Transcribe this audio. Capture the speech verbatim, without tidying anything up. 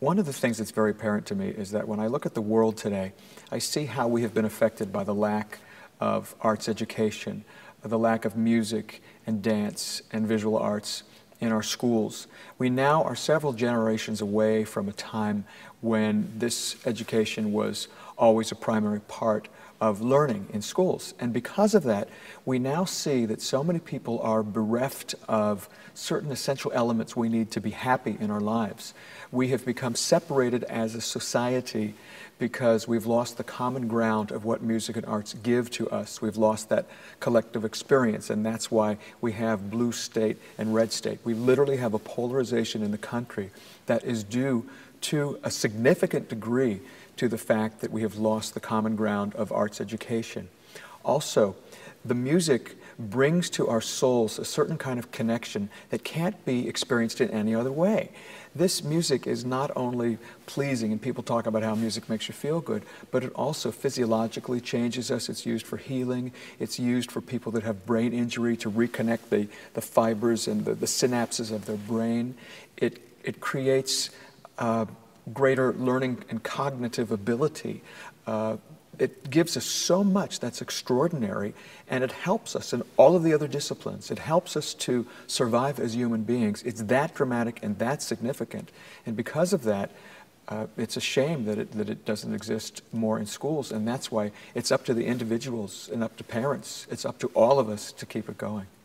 One of the things that's very apparent to me is that when I look at the world today, I see how we have been affected by the lack of arts education, the lack of music and dance and visual arts in our schools. We now are several generations away from a time when this education was always a primary part of learning in schools. And because of that, we now see that so many people are bereft of certain essential elements we need to be happy in our lives. We have become separated as a society because we've lost the common ground of what music and arts give to us. We've lost that collective experience, and that's why we have blue state and red state. We literally have a polarization in the country that is due to a significant degree to the fact that we have lost the common ground of arts education. Also, the music brings to our souls a certain kind of connection that can't be experienced in any other way. This music is not only pleasing, and people talk about how music makes you feel good, but it also physiologically changes us. It's used for healing. It's used for people that have brain injury to reconnect the, the fibers and the, the synapses of their brain. It, it creates Uh, greater learning and cognitive ability. Uh, it gives us so much that's extraordinary, and it helps us in all of the other disciplines. It helps us to survive as human beings. It's that dramatic and that significant. And because of that, uh, it's a shame that it, that it doesn't exist more in schools, and that's why it's up to the individuals and up to parents. It's up to all of us to keep it going.